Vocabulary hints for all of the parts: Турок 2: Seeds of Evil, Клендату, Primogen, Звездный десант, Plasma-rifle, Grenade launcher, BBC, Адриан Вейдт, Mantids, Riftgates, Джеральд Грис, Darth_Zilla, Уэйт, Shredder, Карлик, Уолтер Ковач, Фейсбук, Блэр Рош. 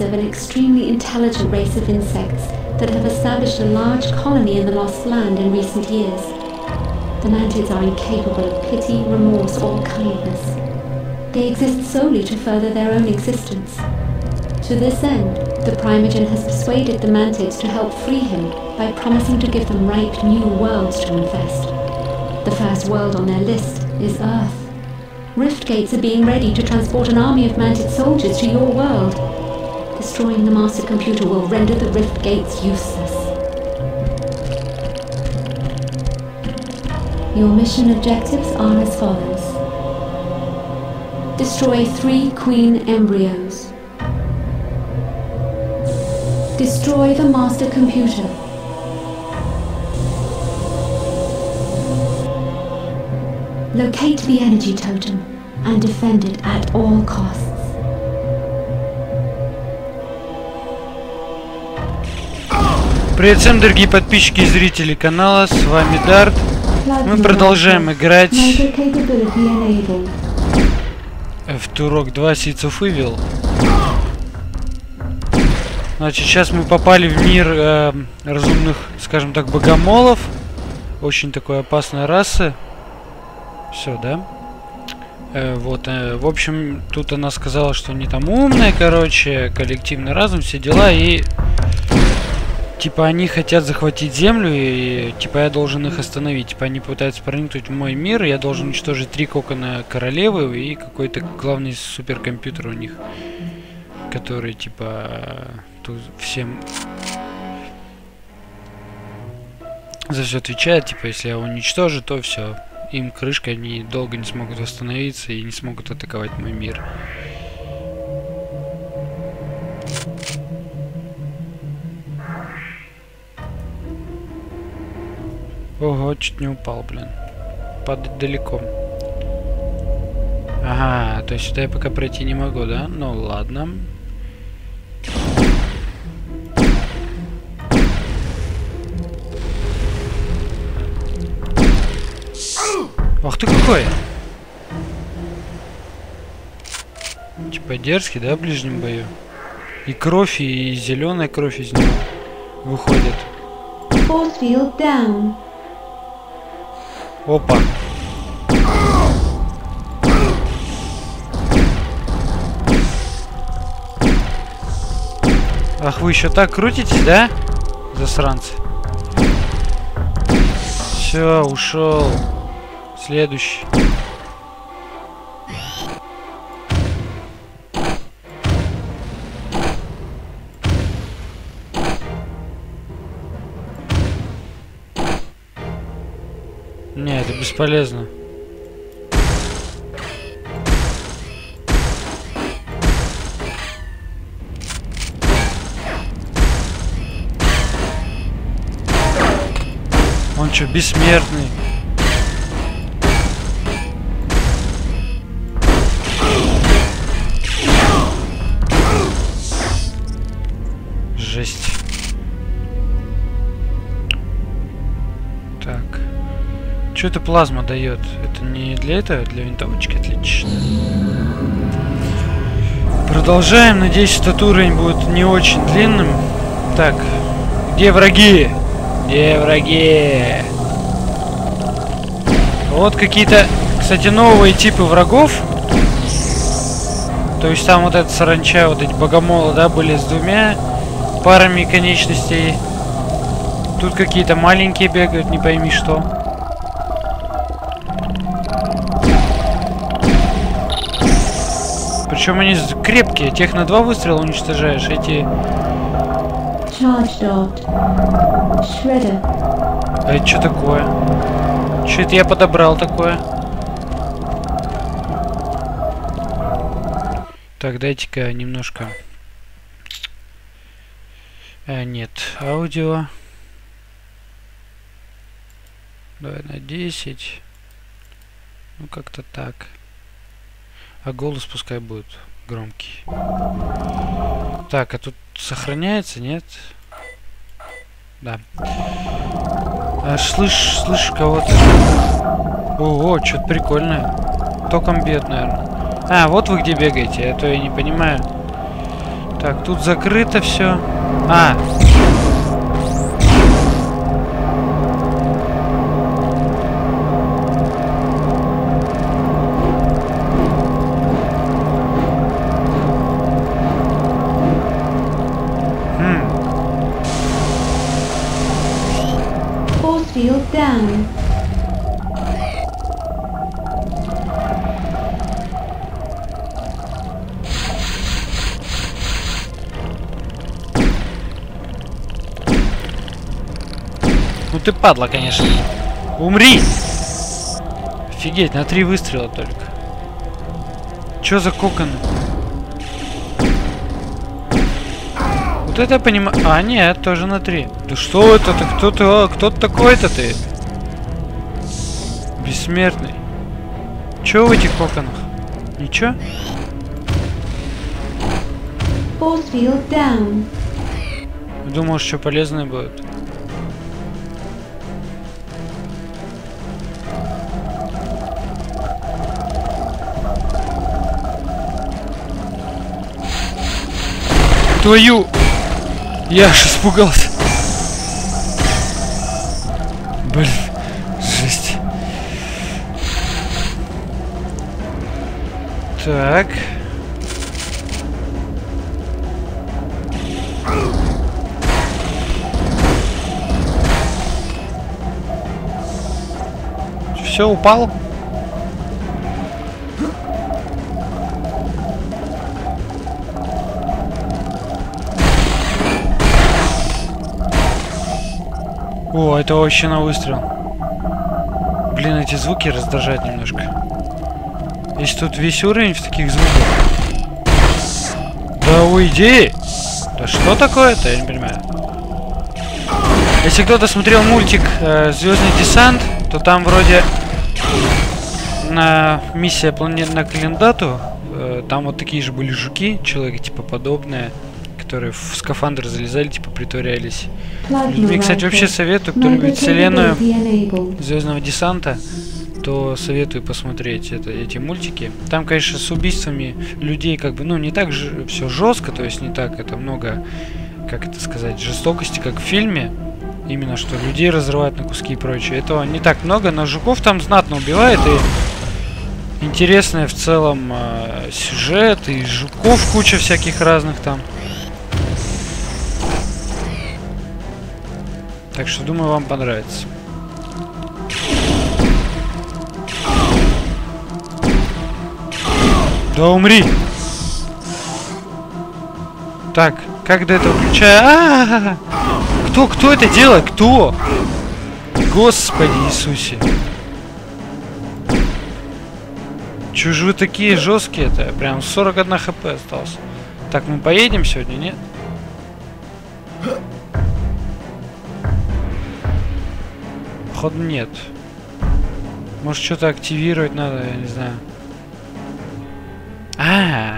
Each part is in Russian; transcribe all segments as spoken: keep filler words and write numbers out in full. of an extremely intelligent race of insects that have established a large colony in the Lost Land in recent years. The Mantids are incapable of pity, remorse, or kindness. They exist solely to further their own existence. To this end, the Primogen has persuaded the Mantids to help free him by promising to give them ripe new worlds to infest. The first world on their list is Earth. Riftgates are being ready to transport an army of Mantid soldiers to your world. Destroying the master computer will render the Riftgates useless. Your mission objectives are as follows. Destroy three queen embryos. Destroy the master computer. Locate the energy totem and defend it at all costs. Привет всем, дорогие подписчики и зрители канала, с вами Дарт. Мы продолжаем играть в Turok два: Seeds of Evil. Значит, сейчас мы попали в мир э, разумных, скажем так, богомолов. Очень такой опасной расы. Все, да? Э, вот, э, в общем, тут она сказала, что они там умные, короче, коллективный разум, все дела, и типа они хотят захватить землю, и типа я должен их остановить. Типа они пытаются проникнуть в мой мир, и я должен уничтожить три кокона королевы и какой-то главный суперкомпьютер у них, который типа тут всем за все отвечает. Типа если я его уничтожу, то все. Им крышка, они долго не смогут восстановиться и не смогут атаковать мой мир. Ого, чуть не упал, блин. Падать далеко. Ага, то есть сюда я пока пройти не могу, да? Ну ладно. Ах ты какой! Типа дерзкий, да, в ближнем бою? И кровь, и зеленая кровь из него выходит. Опа! Ах, вы еще так крутитесь, да? Засранцы. Все, ушел. Следующий. Не, это бесполезно. Он что, бессмертный? Что это плазма дает? Это не для этого, для винтовочки. Отлично. Продолжаем. Надеюсь, этот уровень будет не очень длинным. Так, где враги? Где враги? Вот какие-то, кстати, новые типы врагов. То есть там вот эта саранча, вот эти богомолы, да, были с двумя парами конечностей. Тут какие-то маленькие бегают, не пойми что. Причем они крепкие, тех на два выстрела уничтожаешь, эти... А это что такое? Что это я подобрал такое? Так, дайте-ка немножко... А, нет, аудио. Давай на десять. Ну, как-то так. А голос пускай будет громкий. Так, а тут сохраняется, нет? Да. А, слышь, слышу кого-то. Ого, что-то прикольное. Током бьет, наверное. А, вот вы где бегаете, а то я не понимаю. Так, тут закрыто все. А! Ну ты падла, конечно. Умри! Офигеть, на три выстрела только. Чё за кокон? Вот это я понимаю. А, нет, тоже на три. Да что это? -то? Кто ты? А, кто такой-то ты? Бессмертный. Чё в этих коконах? Ничего? Думал, что полезное будет. Твою! Я аж испугался. Блин, жесть. Так. Все, упал? О, это вообще на выстрел. Блин, эти звуки раздражают немножко. Если тут весь уровень в таких звуках. Да уйди! Да что такое-то, я не понимаю. Если кто-то смотрел мультик э, «Звездный десант», то там вроде на миссия планет на Клендату, э, там вот такие же были жуки, человек типа подобные, которые в скафандр залезали, типа притворялись. Мне, кстати, вообще советую, кто любит вселенную Звездного десанта, то советую посмотреть это, эти мультики. Там, конечно, с убийствами людей как бы, ну, не так же все жестко, то есть не так это много, как это сказать, жестокости, как в фильме. Именно что людей разрывают на куски и прочее. Этого не так много, но жуков там знатно убивает, и интересный в целом э, сюжет, и жуков куча всяких разных там. Так что, думаю, вам понравится. Да умри! Так, как до этого включаю? А-а-а-а! Кто, кто это делает? Кто? Господи Иисусе! Чё же вы такие жесткие-то? Прям сорок один хп остался. Так, мы поедем сегодня, нет? Ход нет. Может, что-то активировать надо, я не знаю. А, -а,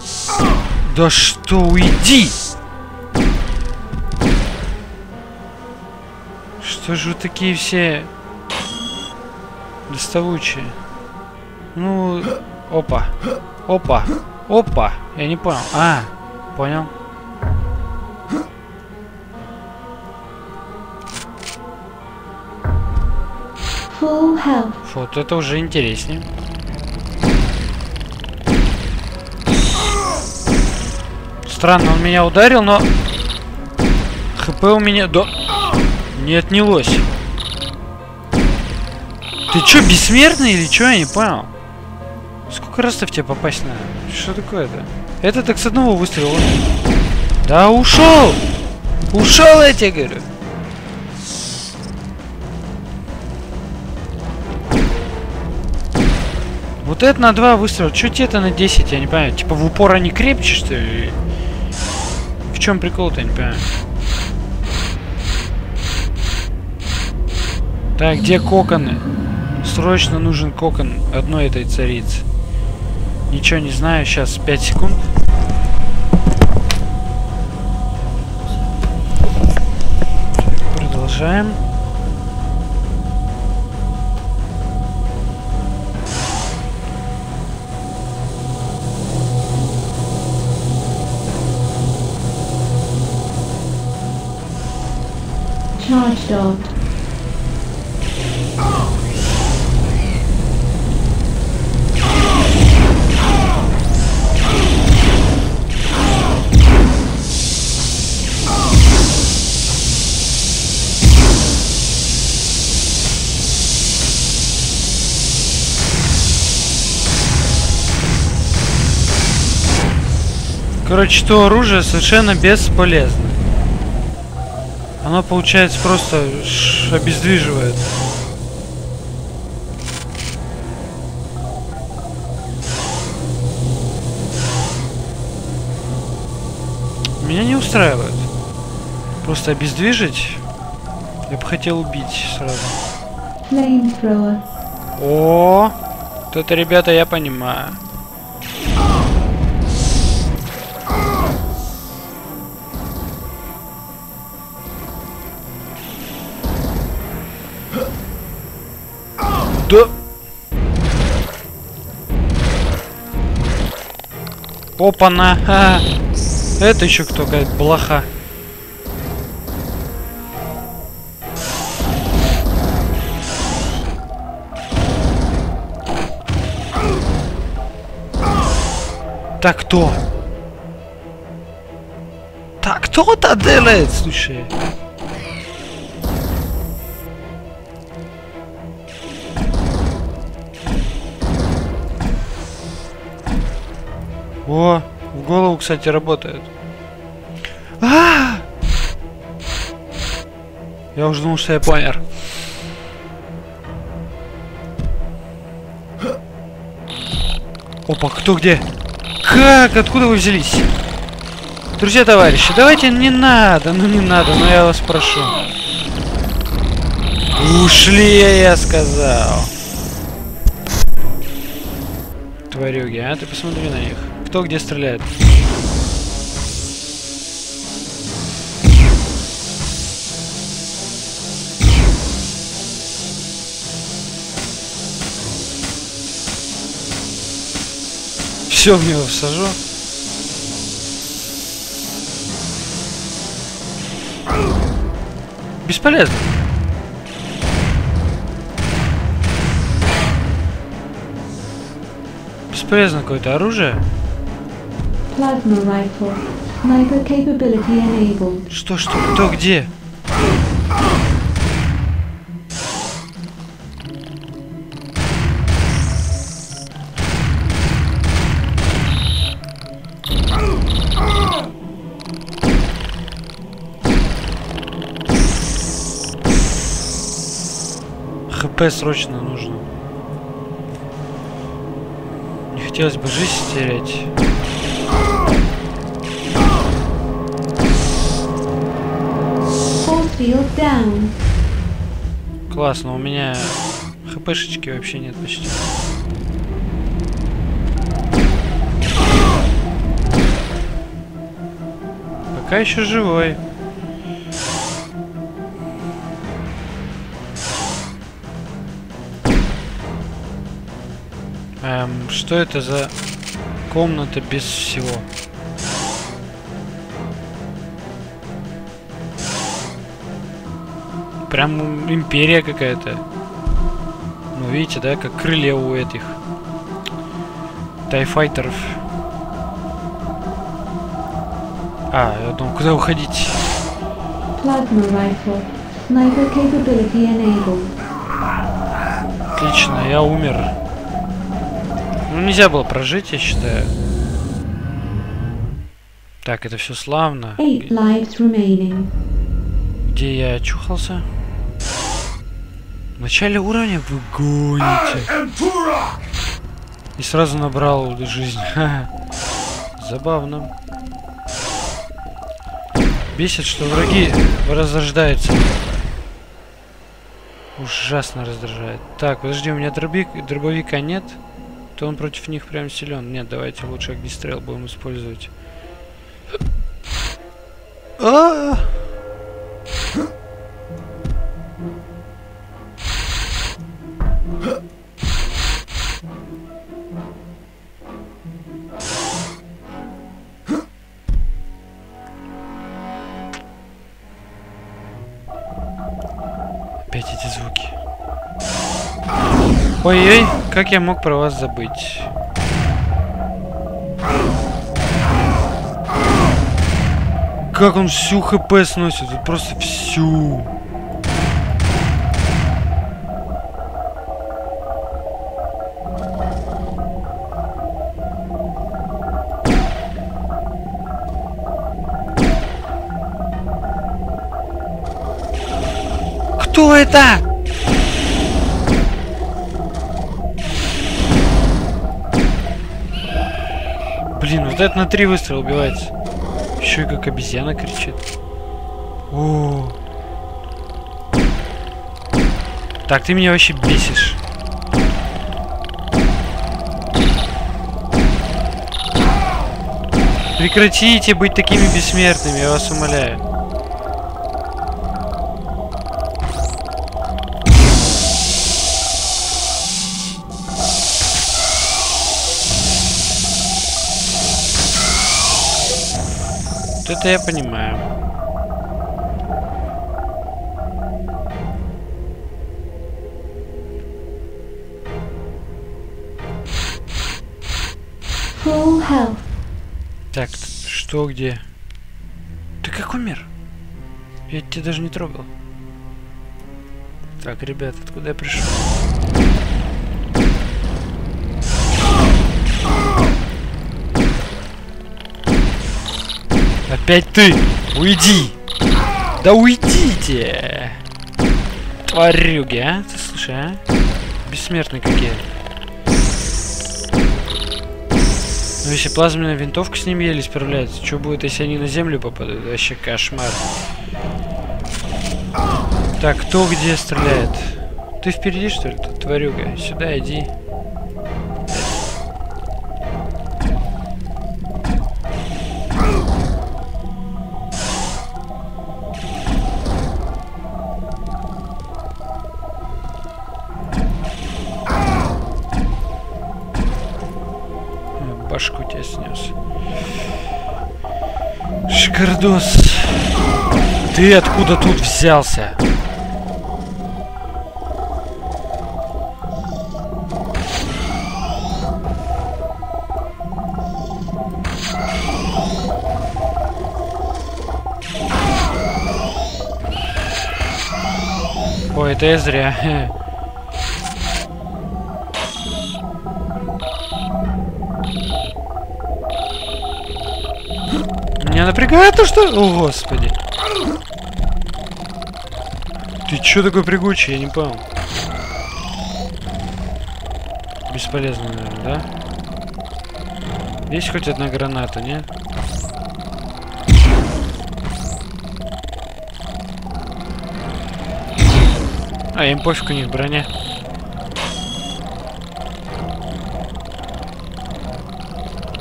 -а. Да что, уйди! Что же вы такие все доставучие? Ну, опа, опа, опа. Я не понял. А, понял. Вот это уже интереснее. Странно, он меня ударил, но хп у меня до... не отнялось. Ты чё, бессмертный или чё? Я не понял. Сколько раз-то в тебя попасть надо? Что такое-то? Это так с одного выстрела. Да ушел! Ушел, я тебе говорю! Вот это на два выстрела. Чё тебе-то на десять, я не понимаю. Типа в упор они крепче, что ли? В чем прикол-то, я не понимаю. Так, где коконы? Срочно нужен кокон одной этой царицы. Ничего не знаю. Сейчас пять секунд. Так, продолжаем. charged up. Короче, то оружие совершенно бесполезно. Оно, получается, просто обездвиживает. Меня не устраивает. Просто обездвижить. Я бы хотел убить сразу. О, вот это, ребята, я понимаю. Да. Опа-на. А, это еще кто, говорит, блоха. Так кто? Так кто-то делает, слушай. О, в голову, кстати, работает. А-а-а! Я уже думал, что я помер. Опа, кто где? Как? Откуда вы взялись? Друзья, товарищи, давайте не надо, ну не надо, но я вас прошу. Ушли, я сказал. Тварюги, а ты посмотри на них. Кто где стреляет? Все в него всажу. Бесполезно. Бесполезно какое-то оружие. Plasma-rifle. Hyper-capability enabled. Что, что, кто, где? ХП срочно нужно. Не хотелось бы жизнь терять. Классно, у меня хпшечки вообще нет почти. Пока еще живой. Эм, что это за комната без всего? Прям империя какая-то. Ну, видите, да, как крылья у этих тайфайтеров. А, я думал, куда уходить? Отлично, я умер. Ну, нельзя было прожить, я считаю. Так, это все славно. Где я очухался? В начале уровня вы гоните. И сразу набрал жизнь. Забавно. Бесит, что враги разрождаются. Ужасно раздражает. Так, подожди, у меня дробик, дробовика нет. То он против них прям силен. Нет, давайте лучше огнестрел будем использовать. А-а-а! Опять эти звуки. Ой-ой, как я мог про вас забыть? Как он всю ХП сносит, просто всю. Кто это? Блин, вот это на три выстрела убивается. Еще и как обезьяна кричит. О-о-о. Так, ты меня вообще бесишь. Прекратите быть такими бессмертными, я вас умоляю. Это я понимаю. Так, что, где? Ты как умер? Я тебя даже не трогал. Так, ребят, откуда я пришел? Опять ты! Уйди! Да уйдите! Тварюги, а? Ты слушай, а? Бессмертные какие. Ну если плазменная винтовка с ними еле справляется, что будет, если они на землю попадут? Вообще кошмар. Так, кто где стреляет? Ты впереди, что ли, тут, тварюга? Сюда иди. Башку тебя снес. Шикардос. Ты откуда тут взялся? Ой, это я зря. Меня напрягает то, что... О, господи. Ты чё такой прыгучий? Я не понял. Бесполезно, наверное, да? Есть хоть одна граната, нет? А, им пофиг, у них броня.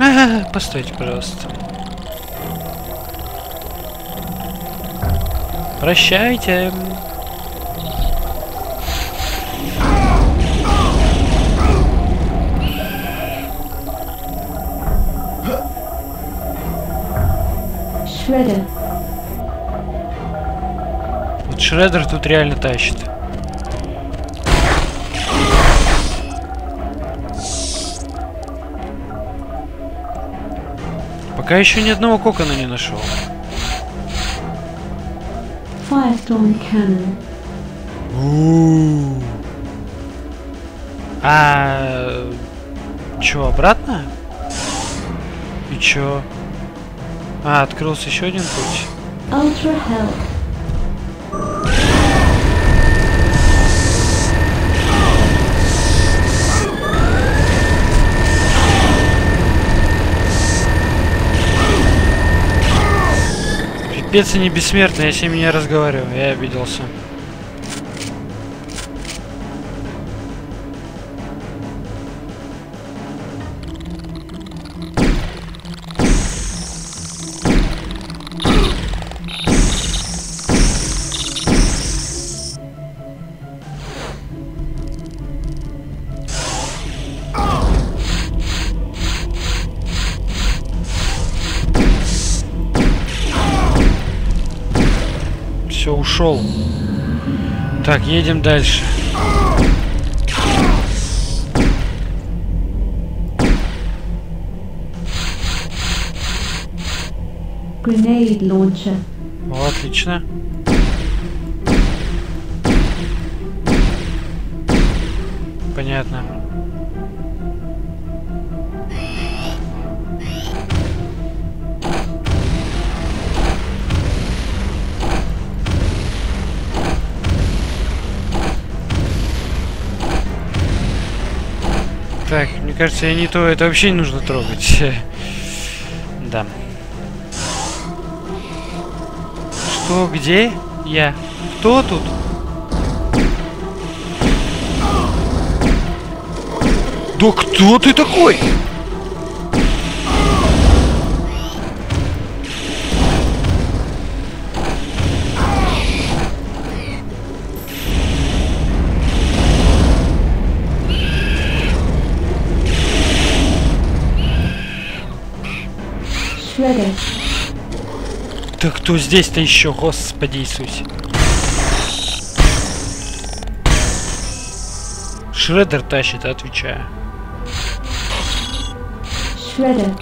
Ага, постойте, пожалуйста. Прощайте. Шреддер. Вот Шреддер тут реально тащит. Пока еще ни одного кокона не нашел. А чё, обратно? И чё? А, открылся еще один путь. Пипец, они бессмертные, я с ними не разговариваю, я обиделся. Так, едем дальше. Grenade launcher. О, отлично. Понятно. Так, мне кажется, я не то, это вообще не нужно трогать. Да. Что, где я? Кто тут? Да кто ты такой? Shredder. Да кто здесь-то еще, Господи Иисусе? Шреддер тащит, отвечаю. Shredder.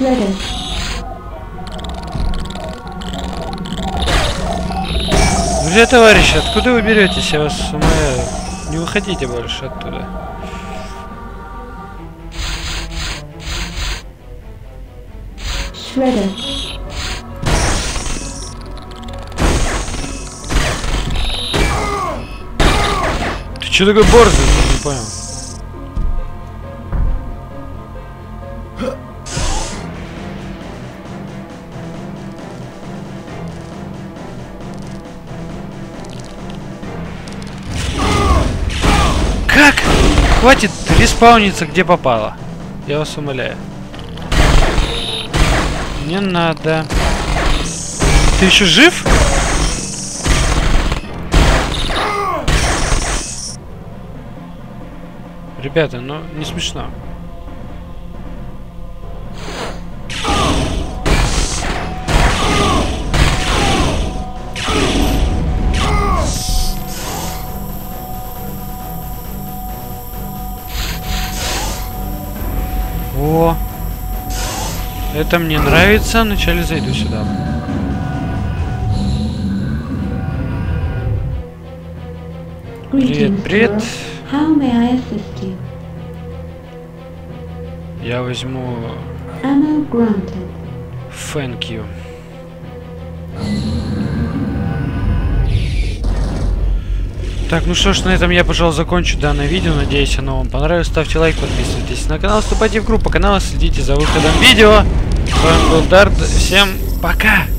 Shredder. Друзья, товарищи, откуда вы беретесь? Я вас умоляю. Не выходите больше оттуда. Shredder. Что такое борзый? Не понял. Как? Хватит респауниться где попало. Я вас умоляю. Не надо. Ты еще жив? Ребята, ну не смешно. О, это мне нравится. Вначале зайду сюда. Привет, привет. How may I assist you? Я возьму... Ammo granted. Thank you. Так, ну что ж, на этом я, пожалуй, закончу данное видео. Надеюсь, оно вам понравилось. Ставьте лайк, подписывайтесь на канал, вступайте в группу канала, следите за выходом видео. С вами был Дарт. Всем пока!